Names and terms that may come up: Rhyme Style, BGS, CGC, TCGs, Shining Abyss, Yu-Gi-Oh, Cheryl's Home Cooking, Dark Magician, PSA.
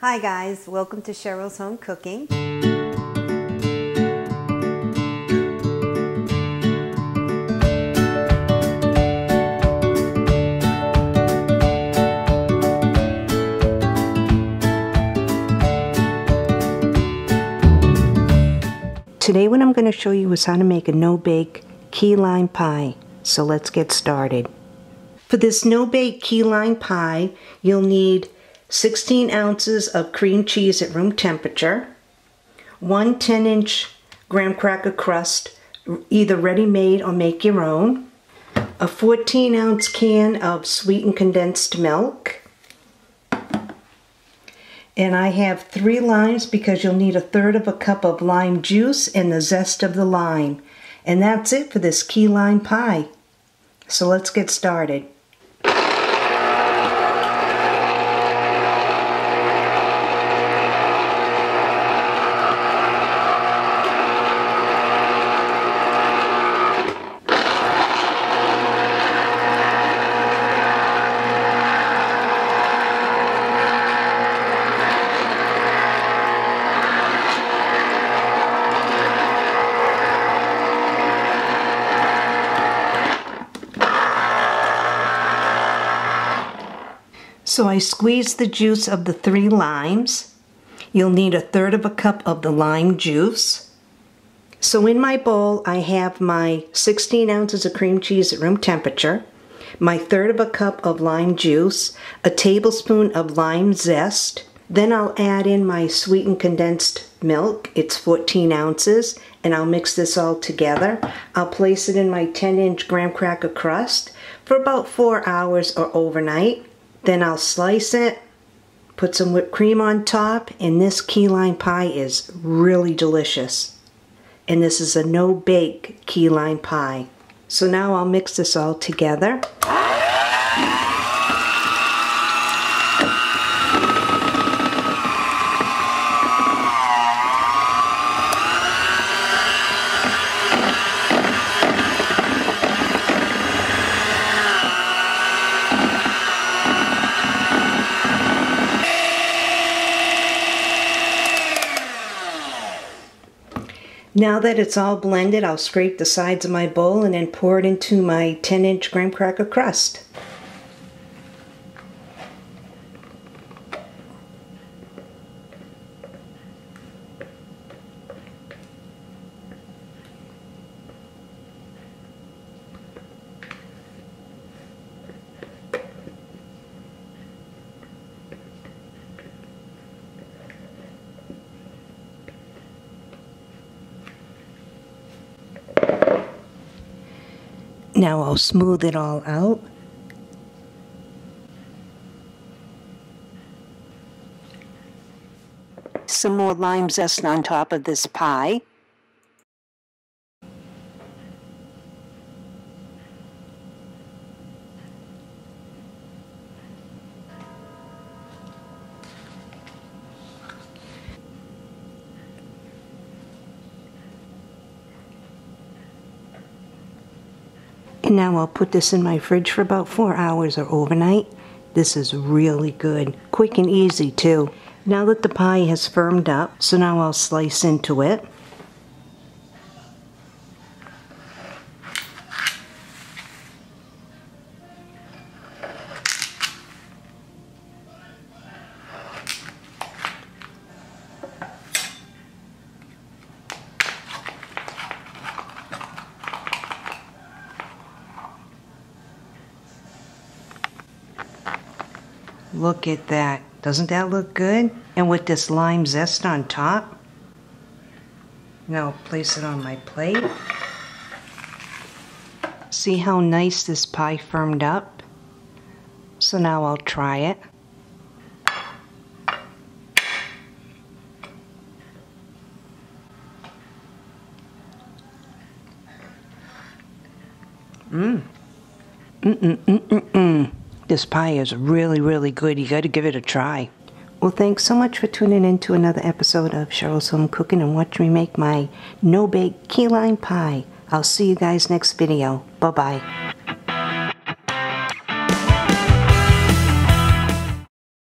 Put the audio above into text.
Hi guys, welcome to Cheryl's Home Cooking. Today what I'm going to show you is how to make a no-bake key lime pie. So let's get started. For this no-bake key lime pie, you'll need 16 ounces of cream cheese at room temperature, one 10-inch graham cracker crust, either ready-made or make your own, a 14-ounce can of sweetened condensed milk, and I have 3 limes because you'll need 1/3 of a cup of lime juice and the zest of the lime. And that's it for this key lime pie. So let's get started. So I squeezed the juice of the 3 limes. You'll need 1/3 of a cup of the lime juice. So in my bowl, I have my 16 ounces of cream cheese at room temperature, my 1/3 of a cup of lime juice, a tablespoon of lime zest. Then I'll add in my sweetened condensed milk. It's 14 ounces, and I'll mix this all together. I'll place it in my 10-inch graham cracker crust for about 4 hours or overnight. Then I'll slice it, put some whipped cream on top, and this key lime pie is really delicious. And this is a no-bake key lime pie. So now I'll mix this all together. Now that it's all blended, I'll scrape the sides of my bowl and then pour it into my 10-inch graham cracker crust. Now I'll smooth it all out. Some more lime zest on top of this pie. And now I'll put this in my fridge for about 4 hours or overnight. This is really good. Quick and easy too. Now that the pie has firmed up, so now I'll slice into it. Look at that. Doesn't that look good? And with this lime zest on top. Now place it on my plate. See how nice this pie firmed up? So now I'll try it. This pie is really, really good. You got to give it a try. Well, thanks so much for tuning in to another episode of Cheryl's Home Cooking and watch me make my no-bake key lime pie. I'll see you guys next video. Bye-bye.